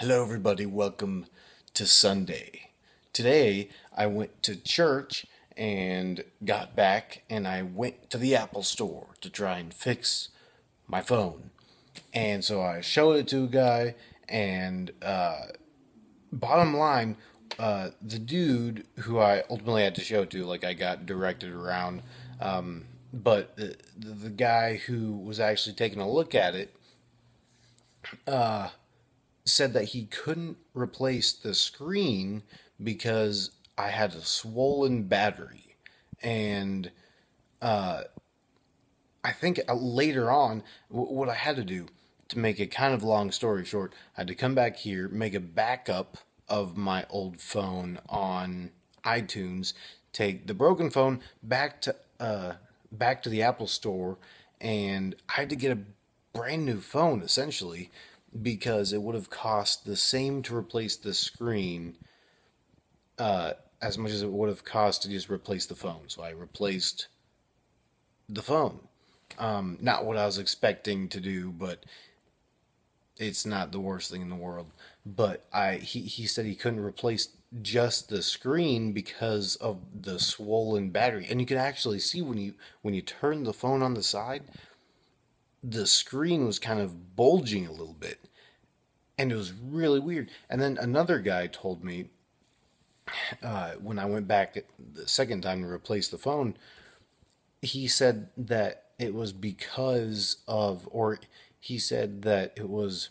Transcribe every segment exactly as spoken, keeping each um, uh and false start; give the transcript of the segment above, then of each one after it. Hello everybody, welcome to Sunday. Today I went to church and got back and I went to the Apple store to try and fix my phone. And so I showed it to a guy and uh, bottom line, uh, the dude who I ultimately had to show it to, like I got directed around, um, but the, the guy who was actually taking a look at it, uh, said that he couldn't replace the screen because I had a swollen battery. And uh, I think later on, w- what I had to do, to make a kind of long story short, I had to come back here, make a backup of my old phone on iTunes, take the broken phone back to uh, back to the Apple store, and I had to get a brand new phone, essentially, because it would have cost the same to replace the screen uh, as much as it would have cost to just replace the phone. So I replaced the phone. Um, not what I was expecting to do, but it's not the worst thing in the world. But I he, he said he couldn't replace just the screen because of the swollen battery. And you can actually see when you when you turn the phone on the side, the screen was kind of bulging a little bit, and it was really weird. And then another guy told me, uh, when I went back the second time to replace the phone, he said that it was because of, or he said that it was,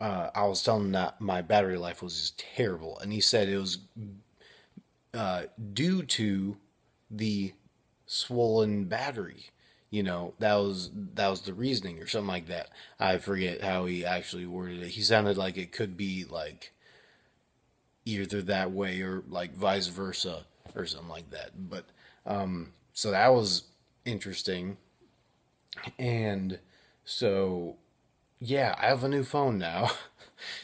uh, I was telling him that my battery life was just terrible. And he said it was uh, due to the swollen battery. You know, that was that was the reasoning or something like that. I forget how he actually worded it. He sounded like it could be like either that way or like vice versa or something like that. But um, so that was interesting. And so, yeah, I have a new phone now.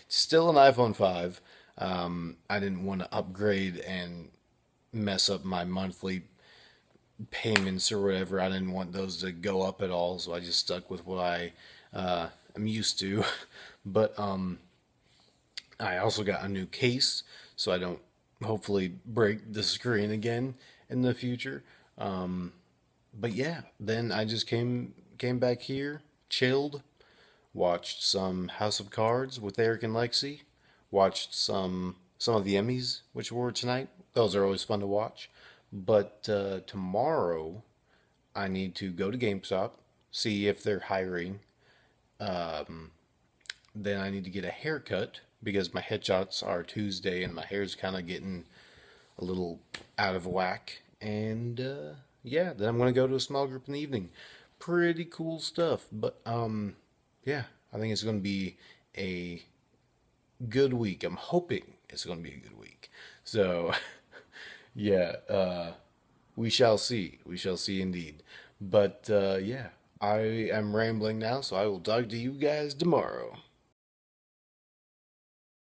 It's still an iPhone five. Um, I didn't want to upgrade and mess up my monthly payments or whatever. I didn't want those to go up at all, so I just stuck with what I uh, am used to. But um, I also got a new case, so I don't hopefully break the screen again in the future. Um, but yeah, then I just came came back here, chilled, watched some House of Cards with Eric and Lexi, watched some some of the Emmys, which were tonight. Those are always fun to watch. But uh, tomorrow, I need to go to GameStop, see if they're hiring. Um, then I need to get a haircut, because my headshots are Tuesday, and my hair's kind of getting a little out of whack. And, uh, yeah, then I'm going to go to a small group in the evening. Pretty cool stuff. But, um, yeah, I think it's going to be a good week. I'm hoping it's going to be a good week. So... Yeah, uh, we shall see. We shall see indeed. But, uh, yeah, I am rambling now, so I will talk to you guys tomorrow.